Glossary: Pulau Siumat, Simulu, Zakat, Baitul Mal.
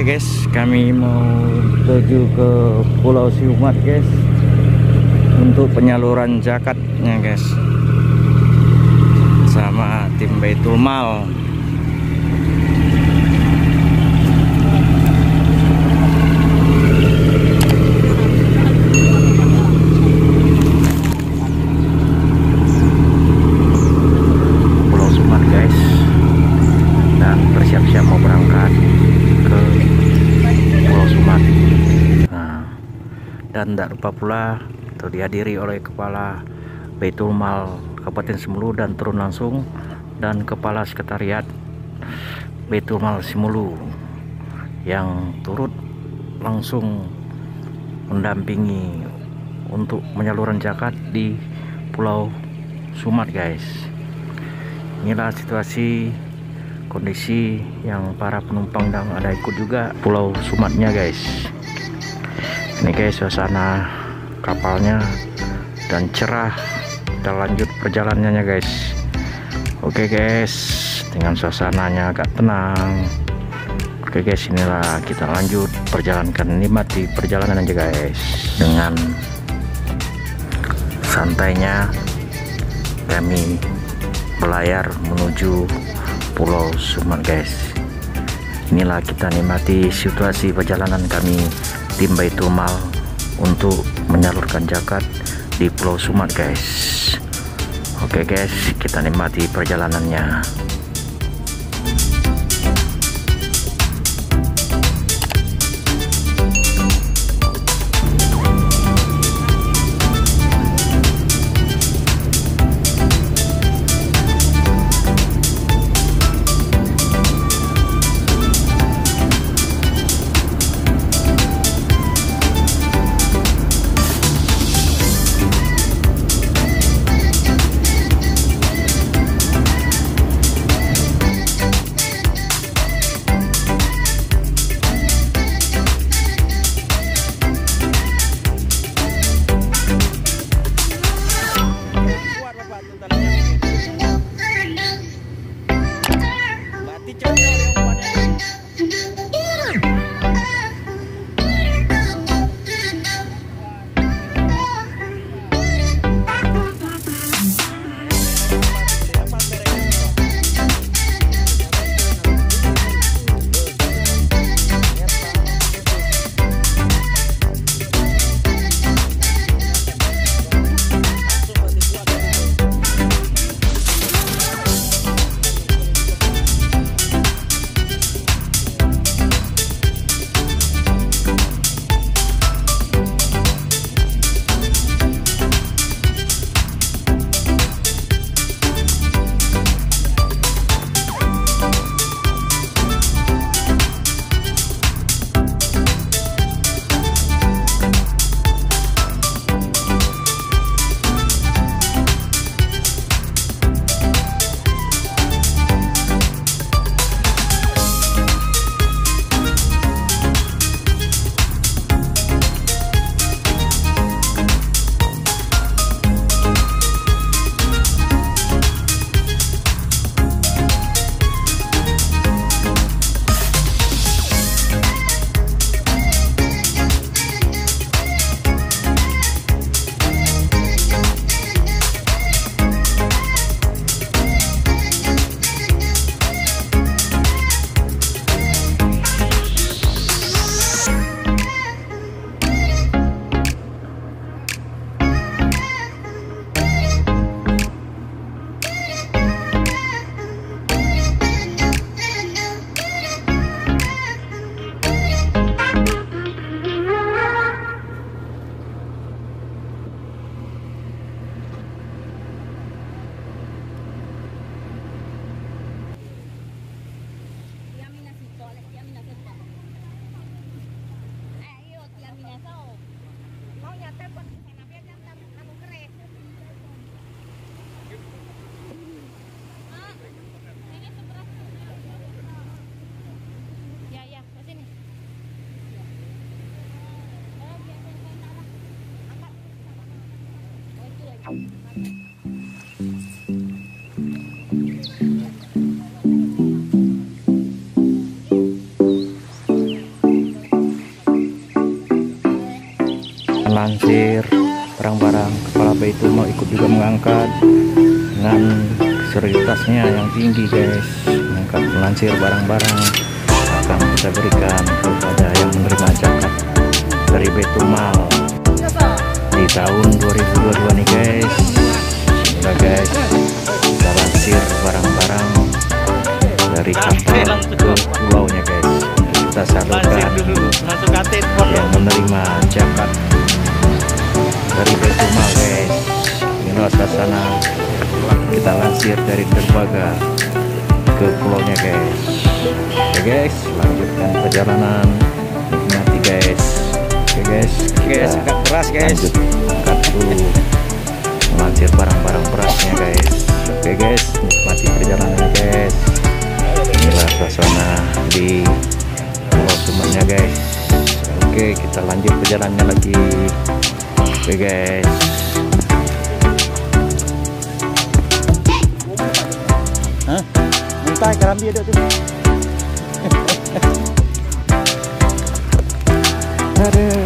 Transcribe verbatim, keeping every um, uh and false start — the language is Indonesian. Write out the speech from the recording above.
Oke guys, kami mau menuju ke Pulau Siumat guys, untuk penyaluran zakatnya guys, sama tim Baitul Mal. Dan tidak lupa pula dihadiri oleh Kepala Baitul Mal Kabupaten Simulu dan turun langsung, dan Kepala Sekretariat Baitul Mal Simulu yang turut langsung mendampingi untuk penyaluran zakat di Pulau Siumat guys. Inilah situasi kondisi yang para penumpang dan ada ikut juga Pulau Siumatnya guys. Ini guys suasana kapalnya, dan cerah. Kita lanjut perjalanannya guys. Oke guys, dengan suasananya agak tenang. Oke guys, inilah kita lanjut perjalankan, nikmati perjalanan aja guys. Dengan santainya kami berlayar menuju Pulau Siumat guys. Inilah kita nikmati situasi perjalanan kami tim Baitul Mal untuk menyalurkan zakat di Pulau Siumat guys. Oke guys, kita nikmati perjalanannya. Thank you. mengangkut barang-barang. Kepala Baitul Mal ikut juga mengangkat dengan seriusnya yang tinggi, guys. Mengangkat melansir barang-barang akan kita berikan kepada yang menerima zakat dari Baitul Mal di tahun dua ribu dua puluh dua nih, guys. Bismillah, guys. Kita lansir barang-barang dari kapal ke pulaunya, guys. Kita salurkan yang menerima zakat dari Baitul Mal, guys. Inilah suasana kita lansir dari dermaga ke pulaunya, guys. Oke, guys, lanjutkan perjalanan, nikmati, guys. Oke, guys, guys, angkat beras, guys. Angkat dulu, melansir barang-barang berasnya, guys. Oke, guys, nikmati perjalanannya, guys. Inilah suasana di Pulau Siumatnya, guys. Oke, kita lanjut perjalanannya lagi. Oke, guys. Hah? Muntah karam dia dok tu. Ada.